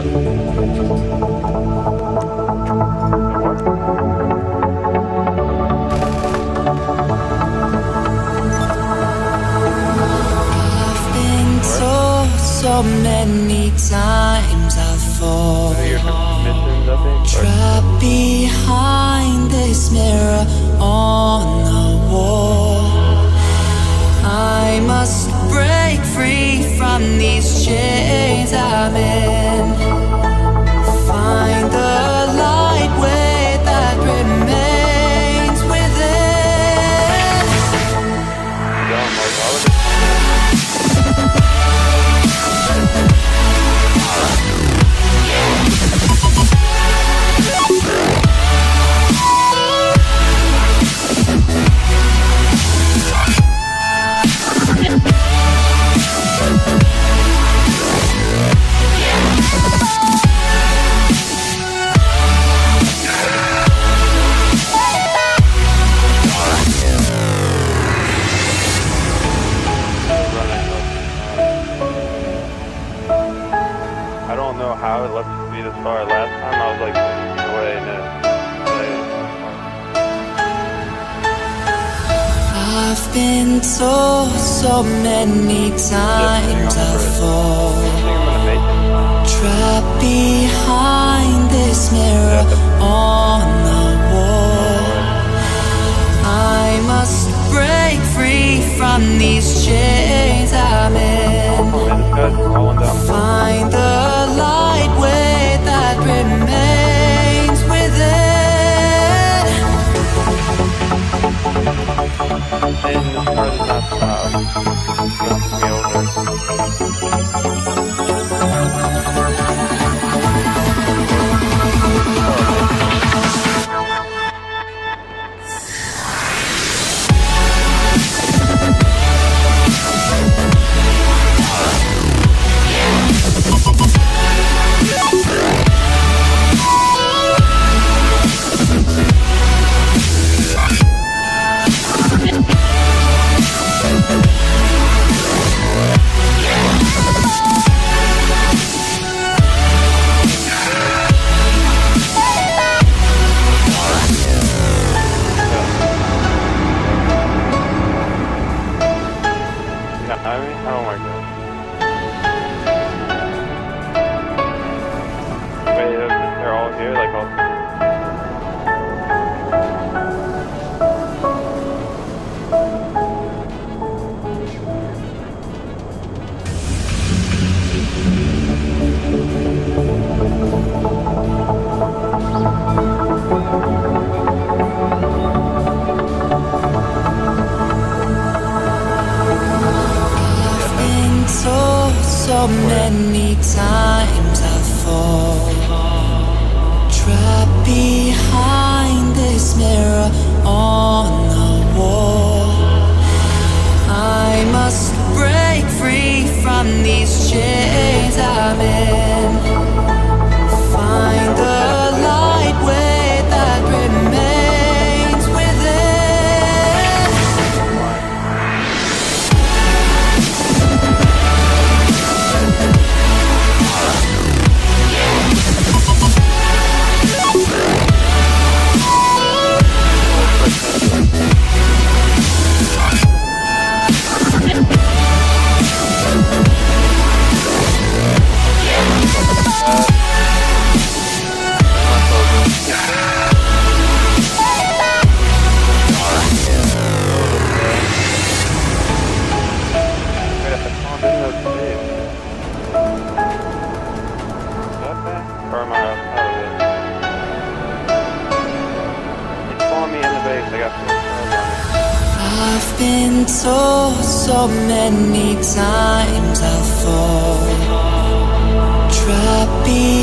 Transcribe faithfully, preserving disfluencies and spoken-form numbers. So many times I fall, trapped behind this mirror on the wall. I must break free from these chains I'm in, find the light way that remains within. I would love to be this far. Last time I was like fifty feet away, and it I've been told so many times I fall, trapped behind this mirror on the wall. I must break free from these chains I'm in, find the So many times I fall, trapped behind this mirror on the wall. I must break free from these chains I'm in, find the light way that remains within. I've been told so many times I fall, trapped behind.